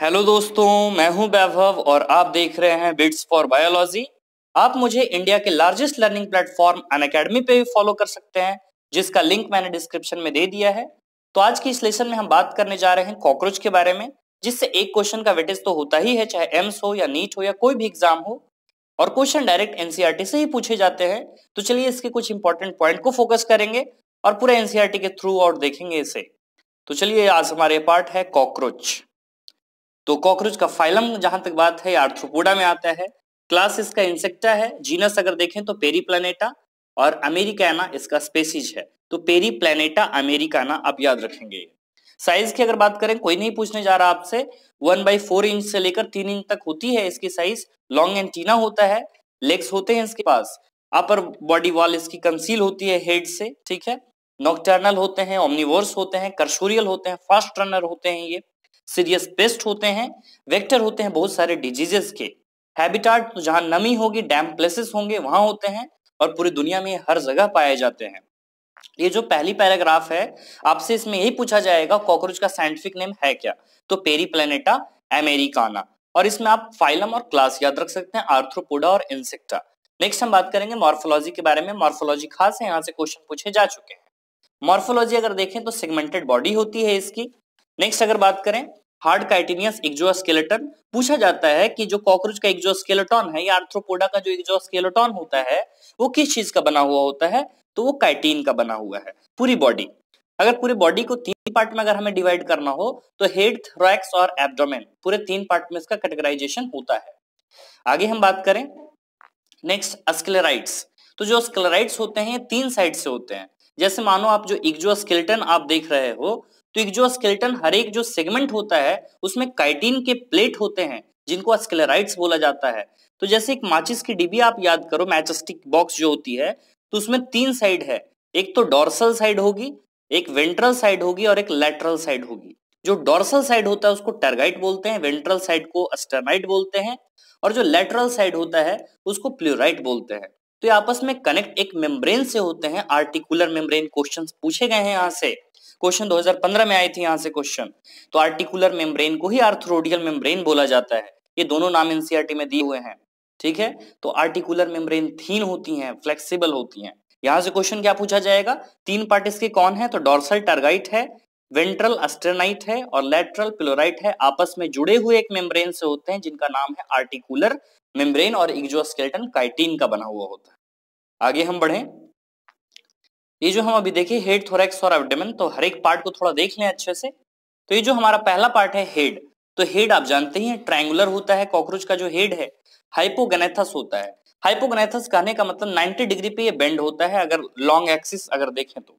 Hello दोस्तों, मैं हूं वैभव और आप देख रहे हैं बिट्स फॉर बायोलॉजी। आप मुझे इंडिया के लार्जेस्ट लर्निंग प्लेटफॉर्म अनअकैडमी पे भी फॉलो कर सकते हैं, जिसका लिंक मैंने डिस्क्रिप्शन में दे दिया है। तो आज की इस लेसन में हम बात करने जा रहे हैं कॉकरोच के बारे में, जिससे एक क्वेश्चन का वेटेज तो होता ही है, चाहे एम्स हो या नीट हो या कोई भी एग्जाम हो, और क्वेश्चन डायरेक्ट एनसीईआरटी से ही पूछे जाते हैं। तो चलिए इसके कुछ इंपॉर्टेंट पॉइंट को फोकस करेंगे और पूरा एनसीईआरटी के थ्रू आउट देखेंगे इसे। तो चलिए, आज हमारे पार्ट है कॉकरोच। तो कॉकरोच का फाइलम जहां तक बात है आर्थ्रोपोडा में आता है, क्लास इसका इंसेक्टा है, जीनस अगर देखें तो पेरीप्लैनेटा, और अमेरिकाना इसका स्पेसीज है। तो पेरीप्लैनेटा अमेरिकाना आप याद रखेंगे। साइज की अगर बात करें, कोई नहीं पूछने जा रहा आपसे, 1/4 इंच से लेकर 3 इंच तक होती है इसकी साइज। लॉन्ग एंटीना होता है, लेग्स होते हैं इसके पास, अपर बॉडी वॉल इसकी कंसील होती है हेड से, ठीक है। नॉक्टर्नल होते हैं, ओमनिवोर्स होते हैं, कर्सोरियल होते हैं, फास्ट रनर होते हैं, ये सीरियस पेस्ट होते हैं, वेक्टर होते हैं बहुत सारे डिजीजेस के। हैबिटेट तो जहां नमी होगी, डैम प्लेसेस होंगे, वहां होते हैं, और पूरी दुनिया में हर जगह पाए जाते हैं। ये जो पहली पैराग्राफ है, आपसे इसमें यही पूछा जाएगा कॉकरोच का साइंटिफिक नेम है क्या, तो पेरीप्लैनेटा अमेरिकाना। और इसमें आप फाइलम और क्लास याद रख सकते हैं, आर्थ्रोपोडा और इंसेक्टा। नेक्स्ट हम बात करेंगे मॉर्फोलॉजी के बारे में। मॉर्फोलॉजी खास है, यहाँ से क्वेश्चन पूछे जा चुके हैं। मॉर्फोलॉजी अगर देखें तो सेगमेंटेड बॉडी होती है इसकी। नेक्स्ट अगर बात करें, हार्ड काइटेनियस एग्जोस्केलेटन, पूछा जाता है कि जो कॉकरोच का एग्जोस्केलेटन है या आर्थ्रोपोडा का जो एग्जोस्केलेटन होता है, वो किस चीज का बना हुआ होता है, तो वो काइटिन का बना हुआ है। पूरी बॉडी, अगर पूरी बॉडी को 3 पार्ट में अगर हमें डिवाइड करना हो तो हेड, थोरैक्स और एब्डोमेन, पूरे 3 पार्ट में इसका कैटेगराइजेशन होता है। आगे हम बात करें, नेक्स्ट स्क्लेराइट्स। तो जो स्क्लेराइट्स होते हैं 3 साइड से होते हैं। जैसे मानो आप जो एग्जोस्केलेटन आप देख रहे हो, तो एग्जोस्केलेटन हर एक जो सेगमेंट होता है उसमें काइटिन के प्लेट होते हैं, जिनको स्क्लेराइट्स बोला जाता है। तो जैसे एक माचिस की डिबिया आप याद करो, मैचस्टिक बॉक्स जो होती है, तो उसमें 3 साइड है। एक तो डॉर्सल साइड होगी, एक वेंट्रल साइड होगी और एक लैटरल साइड होगी। जो डॉर्सल साइड होता है उसको टर्गाइट बोलते हैं, वेंट्रल साइड को स्टर्नाइट बोलते हैं, और जो लैटरल साइड होता है उसको प्लूराइट बोलते हैं। तो ये आपस में कनेक्ट एक मेम्ब्रेन से होते हैं, आर्टिकुलर मेम्ब्रेन। क्वेश्चन पूछे गए हैं यहाँ से, क्वेश्चन 2015 में आए थे यहाँ से क्वेश्चन। तो आर्टिकुलर मेम्ब्रेन को ही आर्थ्रोडियल मेम्ब्रेन बोला जाता है। ये दोनों नाम एनसीईआरटी में दिए हुए हैं, ठीक है। तो आर्टिकुलर मेम्ब्रेन थीन होती हैं, फ्लेक्सिबल होती हैं। यहाँ से क्वेश्चन क्या पूछा जाएगा, 3 पार्ट इसके कौन है, तो डॉर्सल टर्गाइट है, वेंट्रल एस्टर्नाइट है और लैटरल प्लूराइट है। आपस में जुड़े हुए एक मेम्ब्रेन से होते हैं, जिनका नाम है आर्टिकुलर मेम्ब्रेन, और एग्जोस्केलेटन काइटिन का बना हुआ होता है। आगे हम बढ़े, ये जो हम अभी देखे हेड, थोरैक्स और एब्डोमेन, तो हर एक पार्ट को थोड़ा देख लें अच्छे से। तो ये जो हमारा पहला पार्ट है हेड, तो हेड आप जानते ही हैं ट्रायंगुलर होता है। कॉकरोच का जो हेड है हाइपोगनेथस होता है। हाइपोगनेथस कहने का मतलब 90 डिग्री पे ये बेंड होता है, अगर लॉन्ग एक्सिस अगर देखें तो।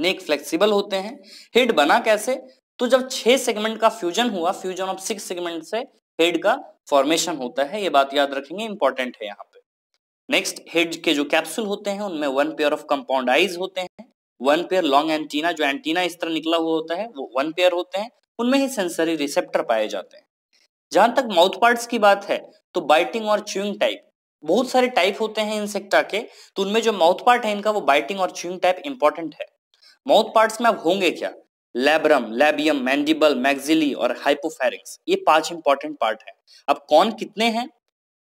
नेक फ्लेक्सिबल होते हैं। हेड बना कैसे, तो जब 6 सेगमेंट का फ्यूजन हुआ, फ्यूजन ऑफ 6 सेगमेंट से हेड का फॉर्मेशन होता है। ये बात याद रखेंगे, इंपॉर्टेंट है यहाँ पे। नेक्स्ट, हेड के जो कैप्सूल होते हैं उनमें 1 पेयर ऑफ कंपाउंड आइज होते हैं, 1 पेयर लॉन्ग एंटीना, जो एंटीना इस तरह निकला हुआ होता है वो 1 पेयर होते हैं, उनमें ही सेंसरी रिसेप्टर पाए जाते हैं। जहां तक माउथ पार्ट्स की बात है, तो बाइटिंग और च्यूइंग टाइप, बहुत सारे टाइप होते हैं इंसेक्टा के, तो उनमें जो माउथ पार्ट है इनका वो बाइटिंग और च्यूइंग टाइप इंपॉर्टेंट है। माउथ पार्ट्स में अब होंगे क्या, लैब्रम, लैबियम, मैंडिबल, मैक्सिली और हाइपोफैरिंक्स, ये 5 इंपॉर्टेंट पार्ट है। अब कौन कितने हैं,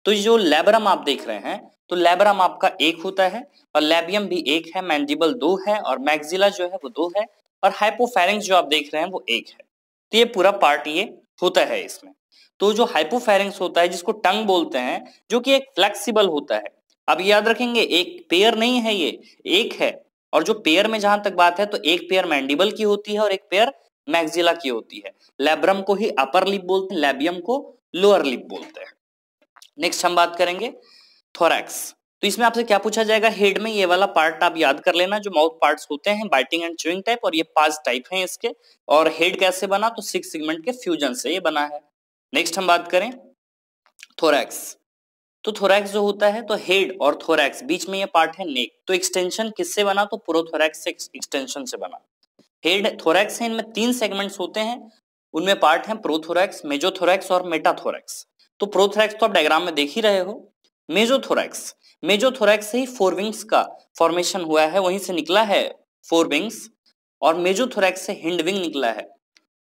तो जो लैब्रम आप देख रहे हैं, तो लैब्रम आपका 1 होता है, और लैबियम भी 1 है, मैंडिबल 2 है, और मैक्सिला जो है वो 2 है, और हाइपोफैरिंक्स जो आप देख रहे हैं वो 1 है। तो ये पूरा पार्ट ये होता है इसमें। तो जो हाइपोफैरिंक्स होता है, जिसको टंग बोलते हैं, जो कि एक फ्लेक्सिबल होता है। अब याद रखेंगे 1 पेयर नहीं है, ये 1 है, और जो पेयर में जहां तक बात है तो 1 पेयर मैंडिबल की होती है और 1 पेयर मैक्सिला की होती है। लैब्रम को ही अपर लिप बोलते हैं, लैबियम को लोअर लिप बोलते हैं। नेक्स्ट हम बात करेंगे थोरैक्स। तो इसमें आपसे क्या पूछा जाएगा, हेड में ये वाला पार्ट आप याद कर लेना, जो माउथ पार्ट्स होते हैं बाइटिंग एंड च्यूइंग टाइप, और ये 5 टाइप हैं इसके। और हेड कैसे बना, तो 6 सेगमेंट के फ्यूजन से ये बना है। नेक्स्ट हम बात करें थोरैक्स। तो थोरैक्स जो होता है, तो हेड और थोरैक्स बीच में ये पार्ट है नेक। तो एक्सटेंशन किससे बना, तो प्रोथोरैक्स एक्सटेंशन से बना। हेड, थोरैक्स है, इनमें 3 सेगमेंट्स होते हैं, उनमें पार्ट है प्रोथोरैक्स, मेजोथोरैक्स और मेटाथोरैक्स। तो प्रोथोरैक्स तो आप डायग्राम में देख ही रहे हो। मेजोथोरैक्स, मेजोथोरैक्स से ही फोरविंग्स का फॉर्मेशन हुआ है, वहीं से निकला है फोरविंग्स, और मेजोथोरैक्स से हिंडविंग निकला है।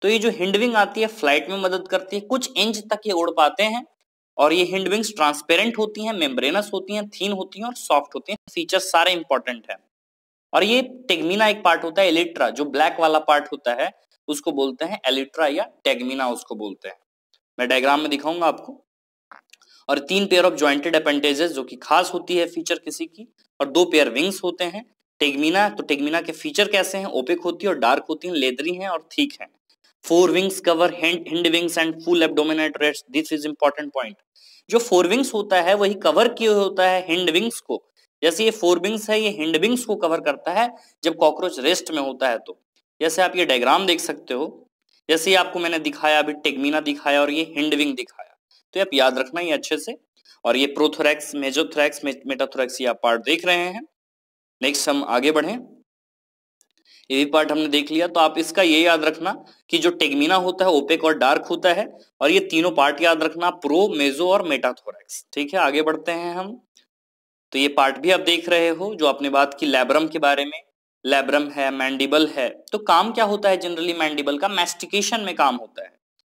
तो ये जो हिंडविंग आती है फ्लाइट में मदद करती है, कुछ इंच तक ये उड़ पाते हैं। और ये हिंडविंग्स ट्रांसपेरेंट होती हैं, मेम्ब्रेनस होती हैं, थीन होती हैं और सॉफ्ट होती हैं। फीचर्स सारे इंपॉर्टेंट हैं। और ये टेग्मिना एक पार्ट होता है एलिट्रा, जो ब्लैक वाला पार्ट होता है उसको बोलते हैं एलिट्रा या टेग्मिना उसको बोलते हैं। मैं डायग्राम में दिखाऊंगा आपको। और 3 पेयर ऑफ ज्वाइंटेड अपेंडेजेस जो कि खास होती है फीचर किसी की, और 2 पेयर विंग्स होते हैं। टेग्मिना, तो टेग्मिना के फीचर कैसे हैं, ओपेक होती है और डार्क होती है, लेदरी हैं और थिक हैं। 4 wings cover hind wings and full abdomen at rest. This is important point. जो 4 विंग्स होता है वही कवर किया होता है हिंड विंग्स को। जैसे ये 4 विंग्स है, ये हिंड विंग्स को कवर करता है जब कॉकरोच रेस्ट में होता है। तो जैसे आप ये डायग्राम देख सकते हो, जैसे आपको मैंने दिखाया अभी टेग्मिना दिखाया और ये हिंड विंग दिखाया, तो आप याद रखना ये अच्छे से। और ये प्रोथोरैक्स, मेजोथोरैक्स, मेटाथोरैक्स ये आप पार्ट देख रहे हैं। नेक्स्ट हम आगे बढ़े, ये भी पार्ट हमने देख लिया। तो आप इसका ये याद रखना कि जो टेग्मिना होता है ओपेक और डार्क होता है, और ये तीनों पार्ट याद रखना, प्रो, मेजो और मेटाथोरैक्स। ठीक है, आगे बढ़ते हैं हम। तो ये पार्ट भी आप देख रहे हो। जो आपने बात की लैब्रम के बारे में, लैब्रम है, मैंडिबल है। तो काम क्या होता है जनरली मैंडिबल का, मैस्टिकेशन में काम होता है।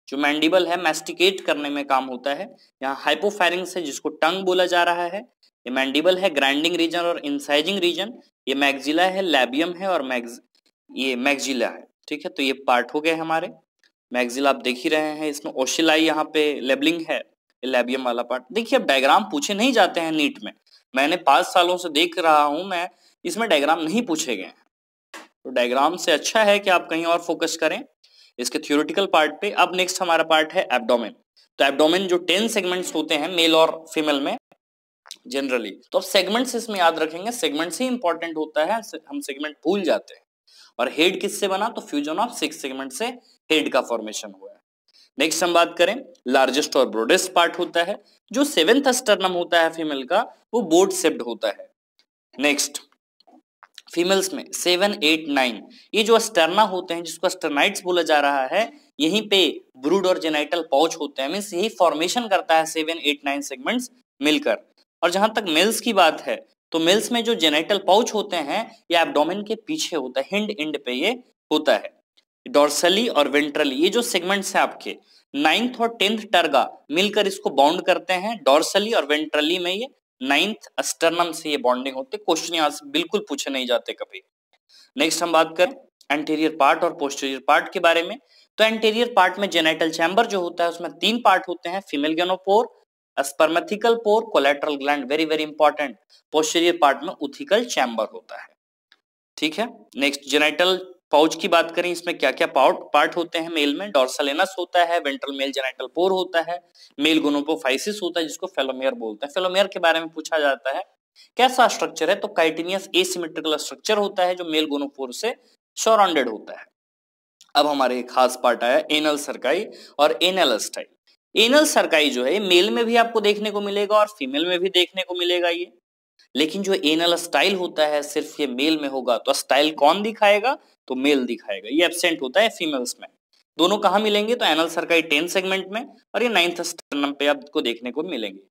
जो मैंडिबल है मैस्टिकेट करने में काम होता है। यहाँ हाइपोफैरिंक्स है जिसको टंग बोला जा रहा है, ये मैंडिबल है, ग्राइंडिंग रीजन और इंसाइजिंग रीजन। ये मैक्सिला है, लैबियम है और ये मैक्सिला है। ठीक है, तो ये पार्ट हो गए हमारे। मैक्सिला आप देख ही रहे हैं, इसमें ओशिलाई यहाँ पे लेबलिंग है, लैबियम वाला पार्ट। देखिए अब डायग्राम पूछे नहीं जाते हैं नीट में, मैंने 5 सालों से देख रहा हूँ मैं, इसमें डायग्राम नहीं पूछे गए हैं। तो डायग्राम से अच्छा है कि आप कहीं और फोकस करें इसके थ्योरेटिकल पार्ट पे। अब नेक्स्ट हमारा पार्ट है एब्डोमेन। तो एब्डोमेन जो 10 सेगमेंट्स होते हैं मेल और फीमेल में जनरली, तो अब सेगमेंट्स इसमें याद रखेंगे, सेगमेंट्स ही इंपॉर्टेंट होता है, हम सेगमेंट भूल जाते हैं। और हेड किससे बना, तो फ्यूजन ऑफ 6 सेगमेंट से हेड का फॉर्मेशन हुआ है। नेक्स्ट हम बात करें लार्जेस्ट और ब्रॉडेस्ट पार्ट होता है, जो 7th स्टर्नम होता है फीमेल का, वो बोट शेप्ड होता है। नेक्स्ट फीमेल्स में 7, 8, 9 ये जो स्टर्ना होते हैं जिसको स्टर्नाइट्स बोला जा रहा है, यहीं पे ब्रूड और जेनाइटल पाउच होते हैं, मींस यही फॉर्मेशन करता है 7, 8, 9 सेगमेंट्स मिलकर। और जहां तक मेल्स की बात है, तो मेल्स में जो जेनाइटल पाउच होते हैं ये एब्डोमेन के पीछे होता है, हिंड एंड पे ये होता है। डोर्सली और वेंट्रली ये जो सेगमेंट्स हैं आपके 9th और 10th टर्गा मिलकर इसको बाउंड करते हैं। डोर्सली और वेंट्रली में ये 9th स्टर्नम से ये बॉन्डिंग होती है। क्वेश्चन यहाँ से बिल्कुल पूछे नहीं जाते कभी। नेक्स्ट हम बात करें एंटीरियर पार्ट और पोस्टीरियर पार्ट के बारे में। तो एंटीरियर पार्ट में जेनिटल चैम्बर जो होता है उसमें 3 पार्ट होते हैं, female gonopore, spermathecal pore, collateral gland, very very important. Posterior part में उथिकल चैम्बर होता है। ठीक है, नेक्स्ट जेनिटल पाउच की बात करें, इसमें क्या क्या पार्ट होते हैं मेल में, डॉर्सल एनस होता है, वेंट्रल मेल जेनिटल पोर होता है, मेल गोनोपोफाइसिस होता है जिसको फेलोमेयर बोलते हैं। फेलोमेयर के बारे में पूछा जाता है कैसा स्ट्रक्चर है, तो काइटिनियस एसिमेट्रिकल स्ट्रक्चर होता है जो मेल गोनोपोर से सराउंडेड होता है। अब हमारे खास पार्ट आया एनल सरकाई और एनल स्टाइल। एनल सरकाई जो है मेल में भी आपको देखने को मिलेगा और फीमेल में भी देखने को मिलेगा ये, लेकिन जो एनल स्टाइल होता है सिर्फ ये मेल में होगा। तो स्टाइल कौन दिखाएगा, तो मेल दिखाएगा, ये एब्सेंट होता है फीमेल्स में। दोनों कहाँ मिलेंगे, तो एनल सरकाई 10 सेगमेंट में और ये 9th स्टर्नम पे आपको देखने को मिलेंगे।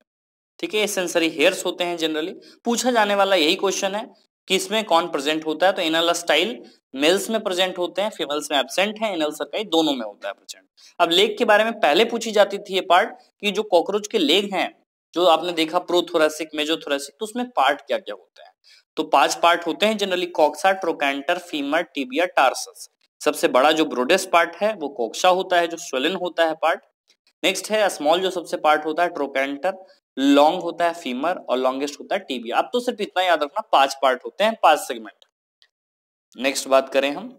ठीक है, ये सेंसरी हेयर्स होते हैं जनरली, पूछा जाने वाला यही क्वेश्चन है कि इसमें कौन प्रेजेंट होता है। तो एनल स्टाइल मेल्स में प्रेजेंट होते हैं, फीमेल्स में एब्सेंट है, एनल सरकाई दोनों में होता है प्रेजेंट। अब लेग के बारे में पहले पूछी जाती थी ये पार्ट कि जो कॉकरोच के लेग हैं जो आपने देखा प्रोथोरासिक, मेजोथोरासिक, तो उसमें पार्ट क्या क्या होते हैं, तो 5 पार्ट होते हैं generally, coxa, trochanter, femur, tibia, tarsus. सबसे बड़ा जो ब्रोडेस्ट पार्ट है वो कॉक्सा होता है जो स्वेलन होता है पार्ट। नेक्स्ट है स्मॉल जो सबसे पार्ट होता है ट्रोकैंटर, लॉन्ग होता है फीमर और लॉन्गेस्ट होता है टिबिया। आप तो सिर्फ इतना याद रखना 5 पार्ट होते हैं, 5 सेगमेंट। नेक्स्ट बात करें हम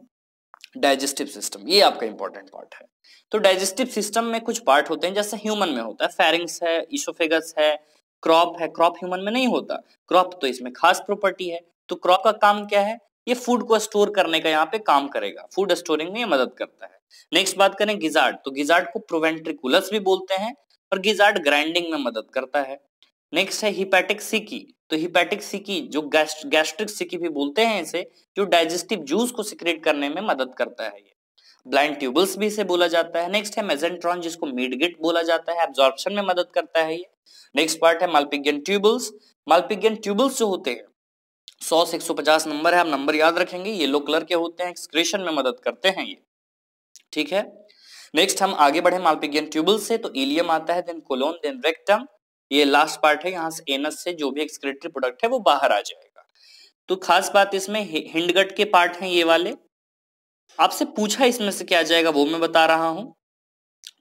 डाइजेस्टिव सिस्टम, ये आपका इंपॉर्टेंट पार्ट है। तो डाइजेस्टिव सिस्टम में कुछ पार्ट होते हैं जैसे ह्यूमन में होता है फैरिंग्स है, इसोफेगस है, क्रॉप है। क्रॉप ह्यूमन में नहीं होता, क्रॉप तो इसमें खास प्रॉपर्टी है। तो क्रॉप का काम क्या है, ये फूड को स्टोर करने का यहाँ पे काम करेगा, फूड स्टोरिंग में ये मदद करता है। नेक्स्ट बात करें गिजार्ड, तो गिजार्ड को प्रोवेंट्रिकुलस भी बोलते हैं और गिजार्ड ग्राइंडिंग में मदद करता है। नेक्स्ट है हिपैटिक सीकी, तो हिपैटिक सीकी जो गैस्ट्रिक सीकी भी बोलते हैं इसे, जो डाइजेस्टिव जूस को सिक्रेट करने में मदद करता है। ये ब्लाइंड ट्यूबल्स भी इसे बोला जाता है। नेक्स्ट है मेसेंट्रॉन जिसको मिडगिट बोला जाता है, एब्जॉर्प्शन में मदद करता है ये। नेक्स्ट पार्ट है मालपिगियन ट्यूबल्स। मालपिगियन ट्यूबल्स जो होते हैं 100 से 150 नंबर है, आप नंबर याद रखेंगे, येलो कलर के होते हैं, एक्सक्रेशन में मदद करते हैं ये। ठीक है, नेक्स्ट हम आगे बढ़े मालपिगियन ट्यूबल से तो इलियम आता है, देन कोलोन, देन रेक्टम, ये लास्ट पार्ट है, यहाँ से एनस से जो भी एक्सक्रेटरी प्रोडक्ट है वो बाहर आ जाएगा। तो खास बात इसमें हिंडगट के पार्ट हैं ये वाले, आपसे पूछा इसमें से क्या जाएगा वो मैं बता रहा हूं।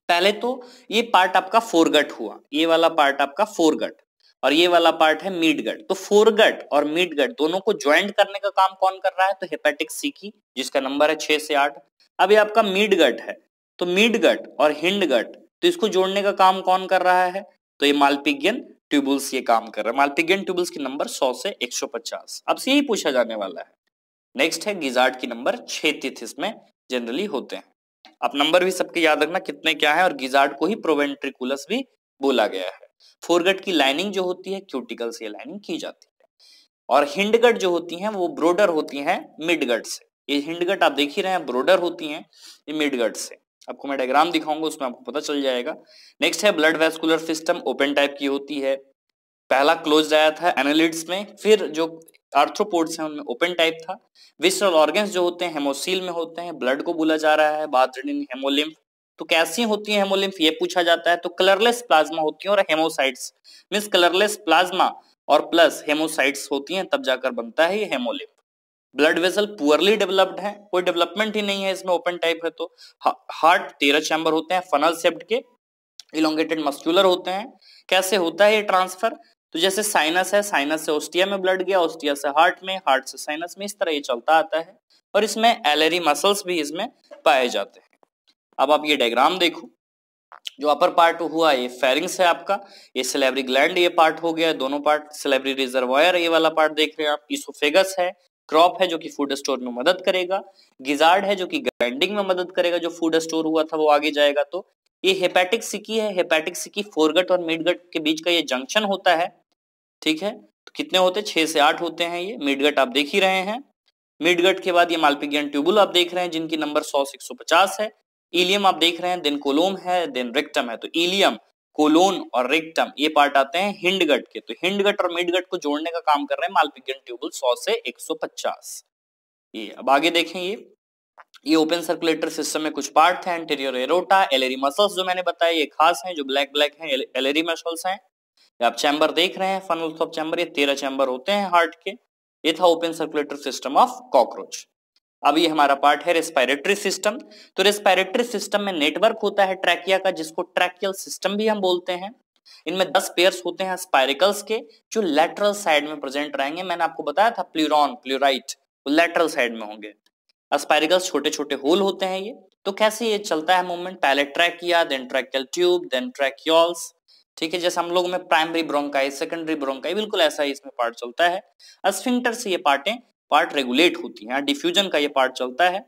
पहले तो ये पार्ट आपका फोरगट हुआ, ये वाला पार्ट आपका फोरगट, और ये वाला पार्ट है मीडगट। तो फोरगट और मीडगट दोनों को ज्वाइंट करने का काम कौन कर रहा है, तो हेपेटिक सीकी, जिसका नंबर है 6 से 8। अब ये आपका मीडगट है, तो मीडगट और हिंडगट तो इसको जोड़ने का काम कौन कर रहा है, तो ये मालपिगियन ट्यूबुल्स ये काम कर रहा है। मालपिगियन ट्यूबुल्स की नंबर 100 से 150, अब से यही पूछा जाने वाला है। नेक्स्ट है गिजार्ड की नंबर 36 इसमें जनरली होते हैं। अब नंबर भी सबके याद रखना कितने क्या है, और गिजार्ड को ही प्रोवेंट्रिकुलस भी बोला गया है। फोरगट की लाइनिंग जो होती है क्यूटिकल से लाइनिंग की जाती है, और हिंडगट जो होती हैं वो ब्रोडर होती हैं मिडगट से। ये हिंडगट आप देख ही रहे हैं ब्रोडर होती हैं ये मिडगट से, आपको मैं डायग्राम दिखाऊंगा उसमें आपको पता चल जाएगा। नेक्स्ट है blood vascular system, open type की होती है, पहला क्लोज आया था एनालिड्स में, फिर जो आर्थ्रोपोड्स हैं उनमें ओपन टाइप था। विसरल ऑर्गन्स जो होते हैं हेमोसील में होते हैं, ब्लड को बोला जा रहा है, बादरिन, हेमोलिम्फ, तो कैसी होती है हेमोलिम्फ ये पूछा जाता है। तो कलरलेस प्लाज्मा होती है और हेमोसाइट्स, मींस कलरलेस प्लाज्मा और प्लस हेमोसाइट्स होती हैं, तब जाकर बनता है ये haemolymph. Blood vessel poorly developed है, कोई डेवलपमेंट ही नहीं है इसमें, ओपन टाइप है। तो हार्ट 13 चैम्बर होते हैं, फनल शेप्ड के, इलोंगेटेड मस्कुलर होते हैं। कैसे होता है ये ट्रांसफर, तो जैसे साइनस है, साइनस से ओस्टिया में ब्लड गया, ओस्टिया से हार्ट में, हार्ट से साइनस में, इस तरह ये चलता आता है। और इसमें एलरी मसल्स भी इसमें पाए जाते हैं। अब आप ये डायग्राम देखो, जो अपर पार्ट हुआ ये फेरिंग्स है आपका, ये सिलेवरी ग्लैंड ये पार्ट हो गया, दोनों पार्ट सिलेवरी रिजर्वायर ये वाला पार्ट देख रहे हैं आप। इसोफेगस है, क्रॉप है जो कि फूड स्टोर में मदद करेगा, गिजार्ड है जो कि ग्राइंडिंग में मदद करेगा, जो फूड स्टोर हुआ था वो आगे जाएगा। तो ये हेपेटिक सिकी है, हेपेटिक सिकी फोरगट और मिडगट के बीच का ये जंक्शन होता है, ठीक है। तो कितने होते हैं, 6 से 8 होते हैं। ये मिडगट आप देख ही रहे हैं, मिडगट के बाद ये मालपिगियन ट्यूबुल आप देख रहे हैं जिनकी नंबर 100 से 150 है। इलियम आप देख रहे हैं, देन कोलोम है, देन रेक्टम है। तो इलियम, कोलोन और रेक्टम ये पार्ट आते हैं हिंडगट के। तो हिंडगट और मिडगट को जोड़ने का काम कर रहे हैं मालपिगियन ट्यूबुल 100 से 150। ये अब आगे देखें, ये ओपन सर्कुलेटर सिस्टम में कुछ पार्ट हैं, एंटीरियर एरोटा, एलरी मसल्स जो मैंने बताया ये खास हैं, जो ब्लैक ब्लैक हैं एलरी मसल्स हैं। आप चैम्बर देख रहे हैं, फनल्स ऑफ चैम्बर, ये 13 चैम्बर होते हैं हार्ट के। ये था open circulator system of cockroach. अब ये हमारा पार्ट है रेस्पिरेटरी सिस्टम। तो रेस्पिरेटरी सिस्टम में नेटवर्क होता है ट्रैकिया का, जिसको ट्रैकियल सिस्टम भी हम बोलते हैं। इनमें 10 पेयर्स होते हैं स्पाइरिकल्स के, जो लेटरल साइड में प्रेजेंट रहेंगे। मैंने आपको बताया था प्लूरॉन, प्लूराइट वो लेटरल साइड में होंगे। स्पाइरिकल्स छोटे छोटे होल होते हैं ये। तो कैसे ये चलता है मूवमेंट, पहले trachea, then tracheal tube, then tracheoles, ठीक है। जैसे हम लोग में प्राइमरी ब्रोंकाई, सेकेंडरी ब्रोंकाई, बिल्कुल ऐसा ही इसमें पार्ट चलता है। स्फिंक्टर से ये पार्ट रेगुलेट होती है, डिफ्यूजन का ये पार्ट चलता है।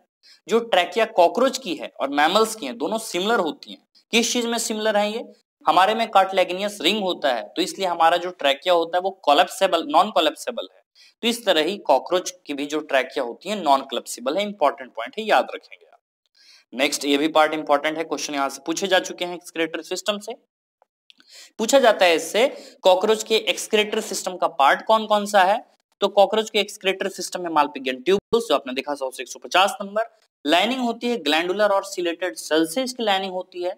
जो ट्रैकिया कॉकरोच की है और मैमल्स की है दोनों सिमिलर होती हैं। किस चीज में सिमिलर है ये, हमारे में कार्टिलेगिनियस रिंग होता है, तो इसलिए हमारा जो ट्रैकिया होता है वो कोलैप्सेबल, नॉन कोलैप्सेबल है। तो इस तरह ही कॉकरोच की भी जो ट्रैकिया होती है नॉन कोलैप्सेबल है। इंपॉर्टेंट पॉइंट है, याद रखेंगे आप। नेक्स्ट ये भी पार्ट इंपॉर्टेंट है, क्वेश्चन यहाँ से पूछे जा चुके हैं एक्सक्रेटरी सिस्टम से। पूछा जाता है इससे कॉकरोच के एक्सक्रेटरी सिस्टम का पार्ट कौन कौन सा है। तो कॉकरोच के एक्सक्रेटरी सिस्टम में मालपिगियन ट्यूबुल्स जो आपने देखा 100 से 150 नंबर। लाइनिंग होती है ग्लैंडुलर और सिलेटेड सेल से इसकी लाइनिंग होती है।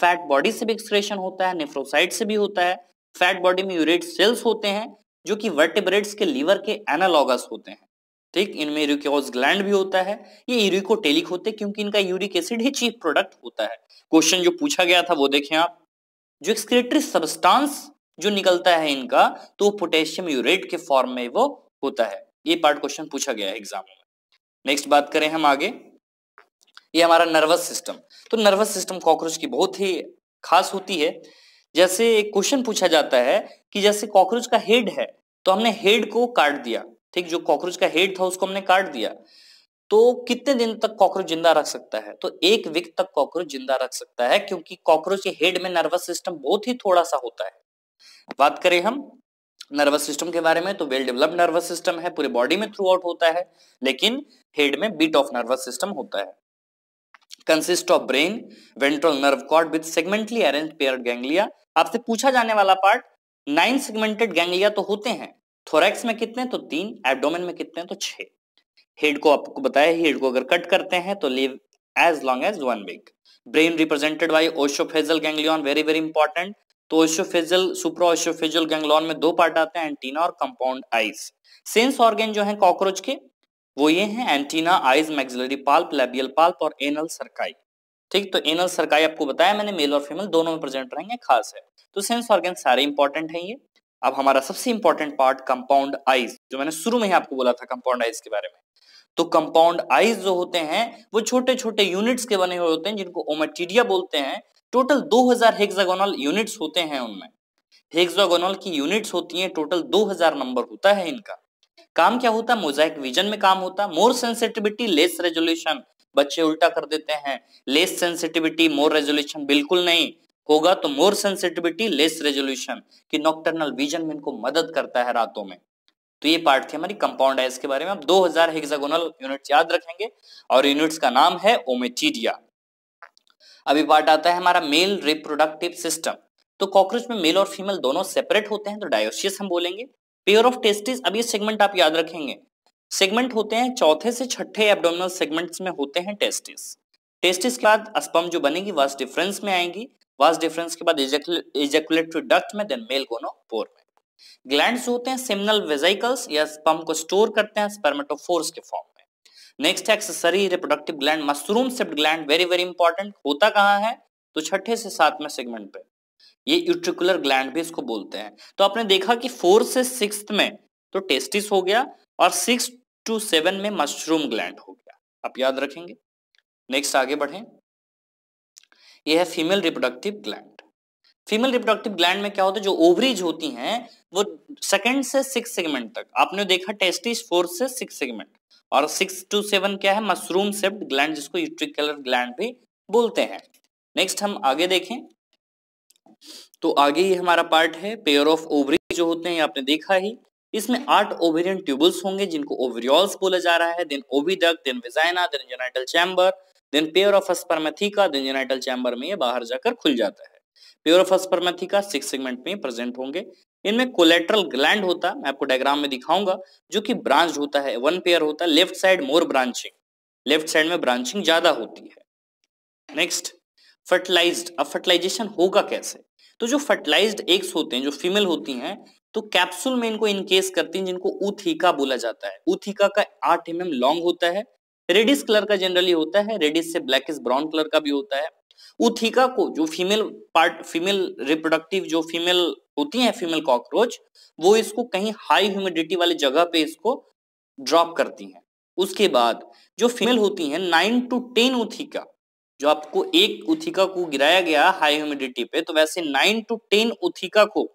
फैट बॉडी से भी एक्सक्रेशन होता है, नेफ्रोसाइट से भी होता है। फैट बॉडी में यूरेट सेल्स होते हैं जो कि वर्टिब्रेट्स के लीवर के एनालॉगस होते हैं, ठीक। इनमें यूरिकोज ग्लैंड भी होता है, ये यूरिकोटेलिक होते हैं क्योंकि इनका यूरिक एसिड ही चीफ प्रोडक्ट होता है। क्वेश्चन जो पूछा गया था वो देखें आप, जो एक्सक्रेटरी सब्सटेंस जो निकलता है इनका तो पोटेशियम यूरेट के फॉर्म में वो होता है। ये पार्ट क्वेश्चन पूछा गया है एग्जाम में। नेक्स्ट बात करें हम आगे, ये हमारा नर्वस सिस्टम। तो नर्वस सिस्टम कॉकरोच की बहुत ही खास होती है। जैसे एक क्वेश्चन पूछा जाता है कि जैसे कॉकरोच का हेड है तो हमने हेड को काट दिया, ठीक। जो कॉकरोच का हेड था उसको हमने काट दिया, तो कितने दिन तक कॉकरोच जिंदा रख सकता है, तो 1 वीक तक कॉकरोच जिंदा रख सकता है, क्योंकि कॉकरोच के हेड में नर्वस सिस्टम बहुत ही थोड़ा सा होता है। बात करें हम नर्वस सिस्टम के बारे में, तो वेल डेवलप्ड नर्वस सिस्टम है, पूरे बॉडी में थ्रू आउट होता है, लेकिन हेड में बीट ऑफ नर्वस सिस्टम होता है। Consist of brain, ventral nerve cord with segmentally arranged paired ganglia. आपसे पूछा जाने वाला पार्ट, 9 सेगमेंटेड गैंग्लिया तो होते हैं। थोरैक्स में कितने, तो 3, एब्डोमेन में कितने, तो 6। हेड को आपको बताया, हेड को अगर कट करते हैं तो live as long as 1 week. Brain represented by oesophageal ganglion, very very important. तो ओस्टियोफेजल, सुप्रा ओस्टियोफेजल गैंग्लियन में दो पार्ट आते हैं, एंटीना और कंपाउंड आइज। सेंस ऑर्गन जो है कॉकरोच के वो ये हैं, antenna, eyes, maxillary palp, labial palp और एनल सरकाई। ठीक, तो एनल सरकाई आपको बताया मैंने मेल और फीमेल दोनों में प्रेजेंट रहेंगे, खास है। तो सेंस ऑर्गन सारे इंपॉर्टेंट हैं ये। अब हमारा सबसे इंपॉर्टेंट पार्ट कंपाउंड आइज, जो मैंने शुरू में ही आपको बोला था कंपाउंड आइज के बारे में। तो कंपाउंड आइज जो होते हैं वो छोटे छोटे यूनिट्स के बने हुए होते हैं जिनको ओमेटीडिया बोलते हैं। टोटल 2000 हेक्सागोनल यूनिट्स होते हैं उनमें, हेक्सागोनल की यूनिट्स होती हैं, टोटल 2000 नंबर होता है इनका। काम क्या होता है, मोजाइक विजन में काम होता है। मोर सेंसिटिविटी लेस रेजोल्यूशन, बच्चे उल्टा कर देते हैं, लेस सेंसिटिविटी मोर रेजोल्यूशन, बिल्कुल नहीं होगा। तो मोर सेंसिटिविटी लेस रेजोल्यूशन कि नॉक्टर्नल विजन में इनको मदद करता है रातों में। तो ये पार्ट थी हमारी कंपाउंड आइज के बारे में। अब 2000 हेक्सागोनल यूनिट्स याद रखेंगे और यूनिट्स का नाम है ओमेटीडिया। अभी पार्ट आता है हमारा मेल रिप्रोडक्टिव सिस्टम। तो कॉकरोच में मेल और फीमेल दोनों सेपरेट होते हैं, तो डायोसियस हम बोलेंगे। पेयर ऑफ टेस्टिस, अब ये सेगमेंट आप याद रखेंगे, सेगमेंट होते हैं चौथे से छठे एब्डोमिनल सेगमेंट्स में होते हैं टेस्टिस। टेस्टिस के बाद स्पर्म जो बनेगी वास डिफरेंस में आएंगी, वास डिफरेंस के बाद इजैकुलेटरी डक्ट में, देन मेल गोनोपोर में। ग्लैंड्स होते हैं सेमिनल वेसिकल्स, या स्पर्म को स्टोर करते हैं स्पर्मेटोफोर्स के फॉर्म में। नेक्स्ट है accessory reproductive gland, mushroom shaped gland, very very important. होता कहाँ है, तो छठे से सातवें सेगमेंट पे, ये यूट्रिकुलर ग्लैंड भी इसको बोलते हैं। तो आपने देखा कि 4 से 6 में तो टेस्टिस हो गया और 6 to 7 में मशरूम ग्लैंड हो गया, आप याद रखेंगे। नेक्स्ट आगे बढ़ें, ये है female reproductive gland. Female reproductive gland में क्या होता है, जो ओवरीज होती हैं वो 2nd से 6th सेगमेंट तक, आपने देखा टेस्टिस 4 से 6 सेगमेंट और 6 to 7 क्या है, मशरूम शेप्ड ग्लैंड, जिसको यूट्रिकुलर ग्लैंड भी बोलते हैं। नेक्स्ट हम आगे देखें तो आगे ये हमारा पार्ट है पेयर ऑफ ओवरी जो होते हैं, आपने देखा ही, इसमें 8 ओवेरियन ट्यूबल्स होंगे जिनको ओवरियल्स बोला जा रहा है, then oviduct, then vagina, then genital chamber, then pair of spermatheca, then genital chamber में ये बाहर जाकर खुल जाता है। पेयर ऑफ स्पर्मेथिका 6 सेगमेंट में प्रेजेंट होंगे। इनमें कोलेटरल ग्लैंड होता, मैं आपको डायग्राम में दिखाऊंगा, जो कि ब्रांच होता है, 1 पेयर होता है। Left side more branching, left side में ब्रांचिंग ज्यादा होती है। नेक्स्ट फर्टिलाइज्ड, अब फर्टिलाइजेशन होगा कैसे, तो जो फर्टिलाइज्ड एग्स होते हैं जो फीमेल होती हैं तो कैप्सूल में इनको इनकेस करती हैं, जिनको उथीका बोला जाता है। उथीका का 8 mm लॉन्ग होता है, रेडिश कलर का जनरली होता है, रेडिश से ब्लैकिश ब्राउन कलर का भी होता है। उथीका को जो फीमेल पार्ट, फीमेल रिप्रोडक्टिव जो फीमेल होती हैं फीमेल कॉकरोच, वो इसको कहीं हाई ह्यूमिडिटी वाली जगह पे इसको ड्रॉप करती हैं। उसके बाद जो फीमेल होती हैं 9 to 10 उथीका, जो आपको एक उथीका को गिराया गया हाई ह्यूमिडिटी पे, तो वैसे 9 to 10 उथीका को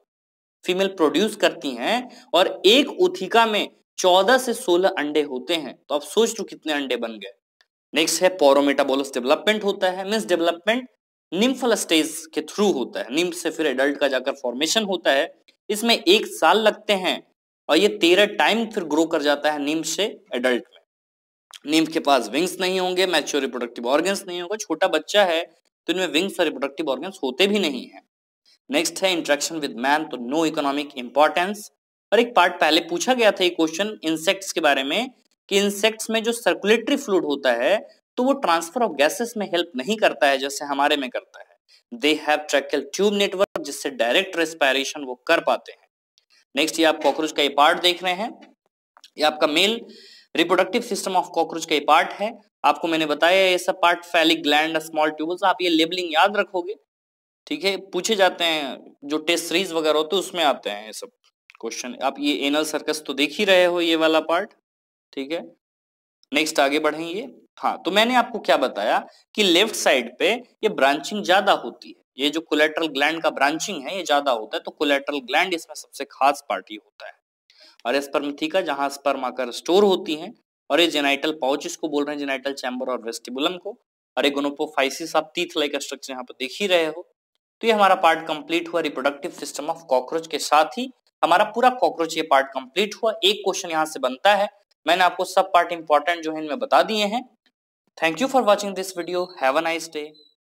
फीमेल प्रोड्यूस करती हैं और एक उथीका में 14 से 16 अंडे होते हैं। तो आप सोच लो कितने अंडे बन गए। नेक्स्ट है पोरोमेटाबोलस डेवलपमेंट होता है, मींस डेवलपमेंट निम्फल स्टेज के थ्रू होता है, निम्फ से फिर एडल्ट का जाकर फॉर्मेशन होता है। इसमें 1 साल लगते हैं और ये 13 टाइम फिर ग्रो कर जाता है निम्फ से एडल्ट में। निम्फ के पास विंग्स नहीं होंगे, मैच्योर रिप्रोडक्टिव ऑर्गन्स नहीं होगा, छोटा बच्चा है तो इनमें विंग्स और रिप्रोडक्टिव ऑर्गन्स होते भी नहीं है। नेक्स्ट है इंट्रैक्शन विद मैन, तो नो इकोनॉमिक इंपॉर्टेंस। और एक पार्ट पहले पूछा गया था ये क्वेश्चन इंसेक्ट्स के बारे में, कि इंसेक्ट्स में जो सर्कुलेटरी फ्लूइड होता है तो वो ट्रांसफर ऑफ गैसेस में हेल्प नहीं करता है जैसे हमारे में करता है। They have tracheal tube network, जिससे डायरेक्ट रेस्पिरेशन वो कर पाते हैं। नेक्स्ट ये आप कॉकरोच का ये पार्ट देख रहे हैं, ये आपका male reproductive system of cockroach का ये पार्ट है। आपको मैंने बताया ये सब part, phallic gland, small tubules, आप ये लेबलिंग याद रखोगे, ठीक है, पूछे जाते हैं जो टेस्ट सीरीज वगैरह होते हैं उसमें आते हैं ये सब क्वेश्चन। आप ये एनल सर्कस तो देख ही रहे हो, ये वाला पार्ट, ठीक है। नेक्स्ट आगे बढ़ेंगे, हाँ, तो मैंने आपको क्या बताया कि लेफ्ट साइड पे ये ब्रांचिंग ज्यादा होती है, ये जो कोलेटरल ग्लैंड का ब्रांचिंग है ये ज्यादा होता है, तो कोलेटरल ग्लैंड इसमें सबसे खास पार्ट ही होता है। और स्पर्मथिका जहां स्पर्म आकर स्टोर होती हैं, और ये जेनाइटल पाउच इसको बोल रहे हैं, जेनाइटल चैम्बर और वेस्टिबुलम को, और ये गोनोपोफाइसिस, आप टीथ लाइक स्ट्रक्चर यहाँ पर देख ही रहे हो। तो ये हमारा पार्ट कंप्लीट हुआ रिप्रोडक्टिव सिस्टम ऑफ कॉकरोच के साथ ही हमारा पूरा कॉकरोच ये पार्ट कंप्लीट हुआ। एक क्वेश्चन यहाँ से बनता है, मैंने आपको सब पार्ट इंपॉर्टेंट जो है इनमें बता दिए हैं। Thank you for watching this video, have a nice day.